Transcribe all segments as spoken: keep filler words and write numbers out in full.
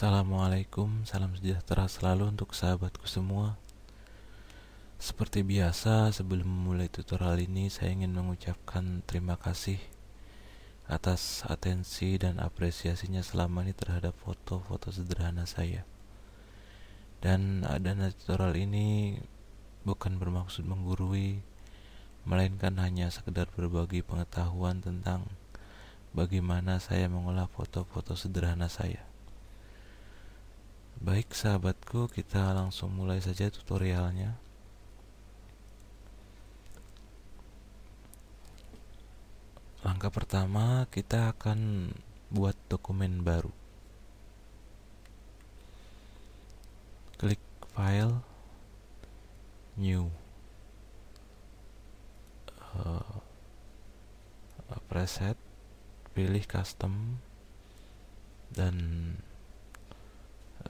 Assalamualaikum, salam sejahtera selalu untuk sahabatku semua. Seperti biasa, sebelum memulai tutorial ini, saya ingin mengucapkan terima kasih atas atensi dan apresiasinya selama ini terhadap foto-foto sederhana saya. Dan adanya tutorial ini bukan bermaksud menggurui, melainkan hanya sekedar berbagi pengetahuan tentang bagaimana saya mengolah foto-foto sederhana saya. Baik sahabatku, kita langsung mulai saja tutorialnya. Langkah pertama, kita akan buat dokumen baru. Klik File, New, uh, Preset, pilih Custom, dan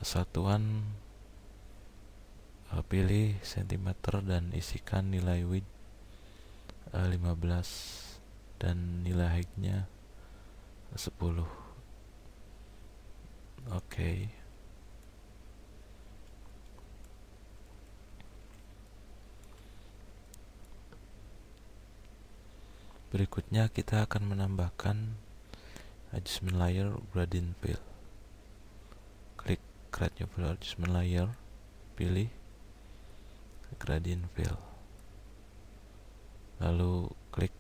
satuan pilih sentimeter dan isikan nilai width lima belas dan nilai height-nya sepuluh. Oke. Berikutnya kita akan menambahkan adjustment layer gradient fill. Klik Create New Fill Adjustment Layer, pilih Gradient Fill, lalu klik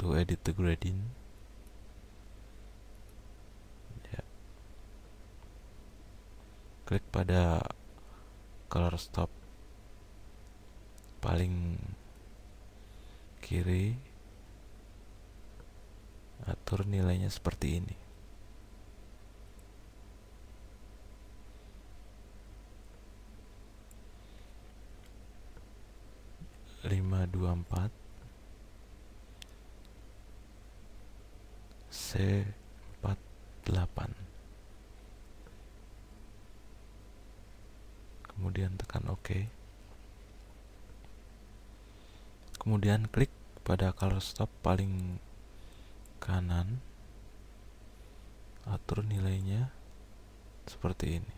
to edit the gradient. Ya. Klik pada color stop paling kiri, atur nilainya seperti ini. lima dua empat C empat delapan, kemudian tekan OK, kemudian klik pada color stop paling kanan, atur nilainya seperti ini.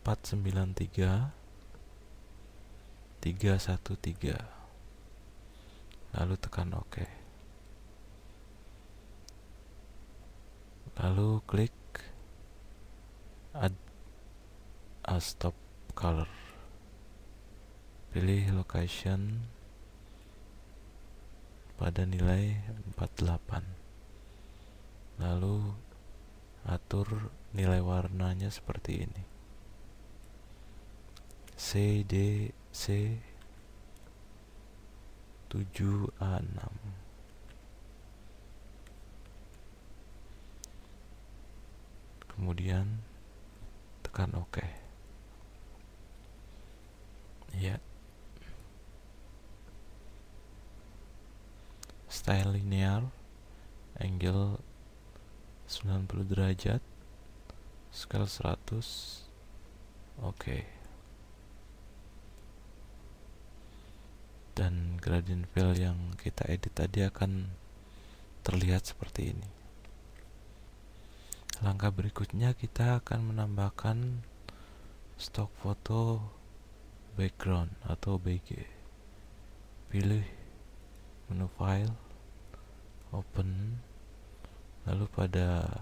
empat sembilan tiga tiga satu tiga, lalu tekan OK, lalu klik add a stop color, pilih location pada nilai empat delapan, lalu atur nilai warnanya seperti ini. C, D, C, tujuh A enam. Kemudian tekan OK. Ya. Style linear, angle sembilan puluh derajat, scale seratus. Oke. Dan gradient fill yang kita edit tadi akan terlihat seperti ini. Langkah berikutnya kita akan menambahkan stok foto background atau B G. Pilih menu File, Open, lalu pada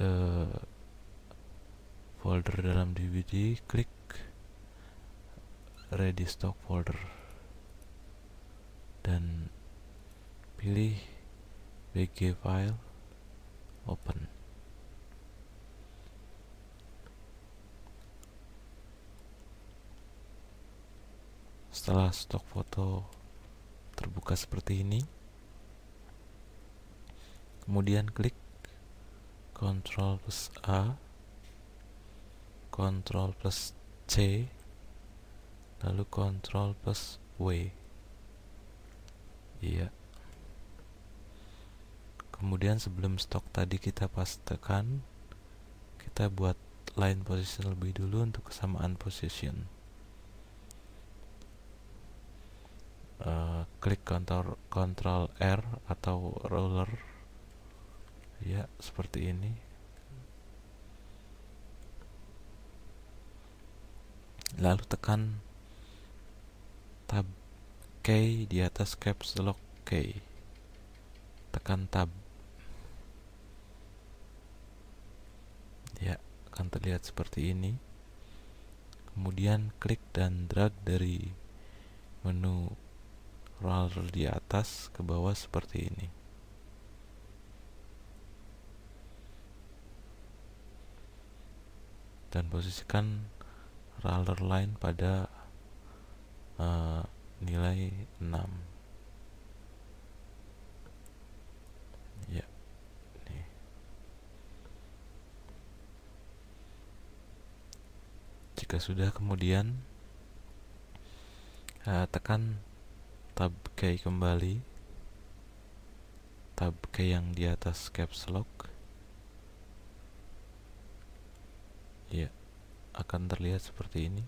uh, folder dalam D V D klik Ready Stock Folder dan pilih B G File, Open. Setelah stok foto terbuka seperti ini, kemudian klik Ctrl plus A, Ctrl plus C, lalu Ctrl plus W. Iya. Kemudian sebelum stok tadi kita pastekan, kita buat line position lebih dulu untuk kesamaan position. uh, klik Ctrl, Ctrl R atau ruler ya, seperti ini. Lalu tekan tab key di atas caps lock key, tekan tab ya, akan terlihat seperti ini. Kemudian klik dan drag dari menu roller di atas ke bawah seperti ini. Dan posisikan roller line pada uh, nilai enam. Ya. Nih. Jika sudah, kemudian uh, tekan tab key kembali, tab key yang di atas caps lock ya, akan terlihat seperti ini.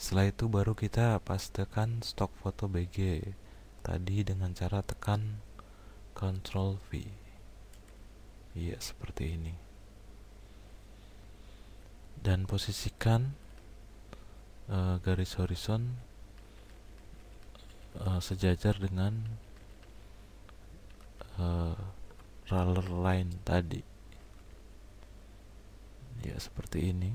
Setelah itu baru kita pastekan stok foto B G tadi dengan cara tekan Ctrl V ya, seperti ini. Dan posisikan Uh, garis horizon uh, sejajar dengan uh, roller line tadi ya, seperti ini.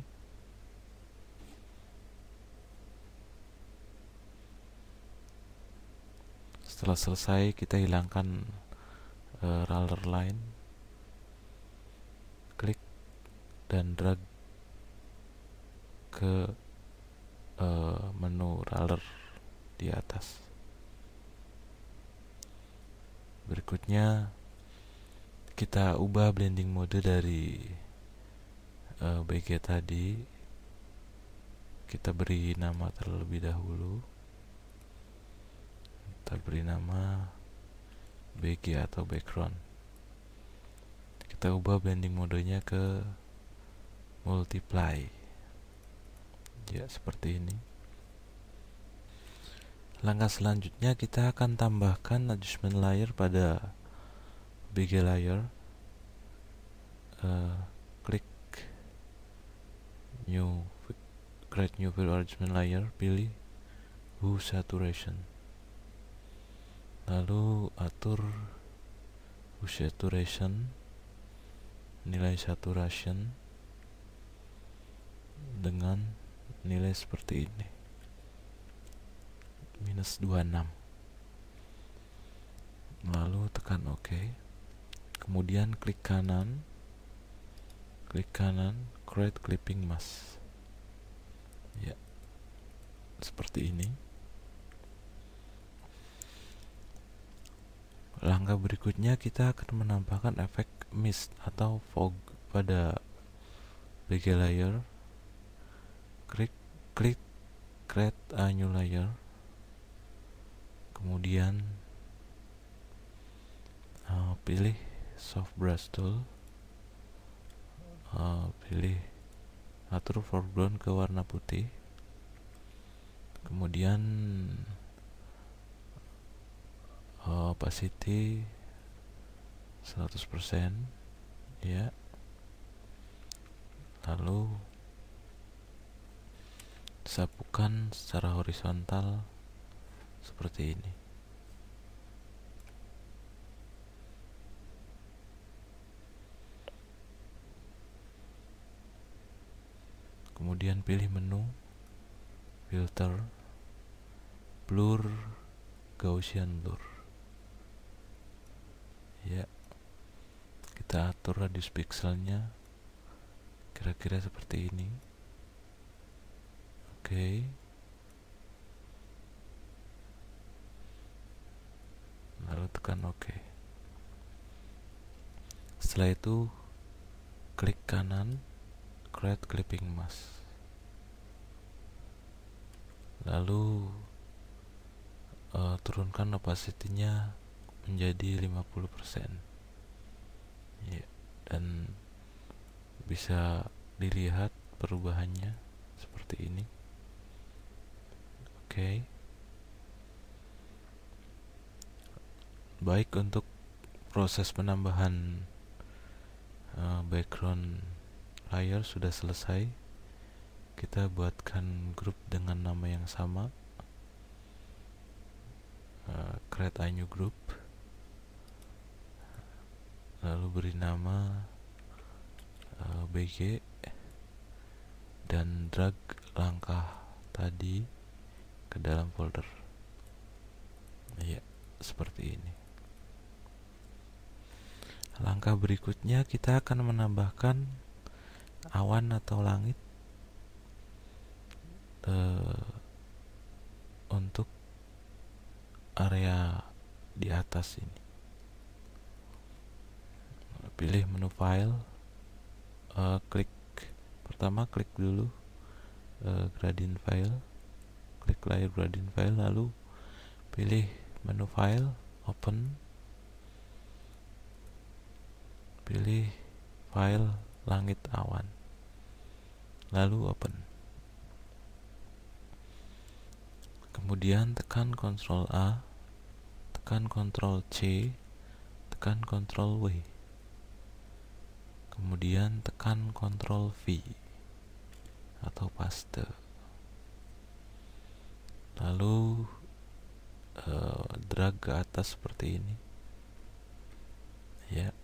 Setelah selesai, kita hilangkan uh, roller line, klik dan drag ke menu roller di atas. Berikutnya kita ubah blending mode dari uh, B G tadi. Kita beri nama terlebih dahulu, kita beri nama B G atau background. Kita ubah blending modenya ke multiply ya, seperti ini. Langkah selanjutnya kita akan tambahkan adjustment layer pada B G layer. Uh, klik new, create new fill adjustment layer, pilih hue saturation, lalu atur hue saturation, nilai saturation dengan nilai seperti ini, minus dua puluh enam. Lalu tekan OK. Kemudian klik kanan, klik kanan, create clipping mask ya, seperti ini. Langkah berikutnya kita akan menambahkan efek mist atau fog pada B G layer. Klik, klik create a new layer, kemudian uh, pilih soft brush tool, uh, pilih atur foreground ke warna putih, kemudian uh, opacity seratus persen ya, lalu sapukan secara horizontal seperti ini. Kemudian pilih menu filter, blur, Gaussian blur ya, kita atur radius pixelnya kira-kira seperti ini. Oke, okay. Lalu tekan OK. Setelah itu klik kanan, create clipping mask, lalu uh, turunkan opacity-nya menjadi lima puluh persen ya, dan bisa dilihat perubahannya seperti ini. Oke. Baik, untuk proses penambahan uh, background layer sudah selesai. Kita buatkan grup dengan nama yang sama. Uh, create a new group. Lalu beri nama uh, B G dan drag langkah tadi ke dalam folder. Ya, seperti ini. Langkah berikutnya kita akan menambahkan awan atau langit uh, untuk area di atas ini. Pilih menu file, uh, klik pertama klik dulu uh, gradient file, klik layer gradient file, lalu pilih menu file, open, pilih file langit awan, lalu open. Kemudian tekan Ctrl A, tekan Ctrl C, tekan Ctrl W, kemudian tekan Ctrl V atau paste, lalu uh, drag ke atas seperti ini ya.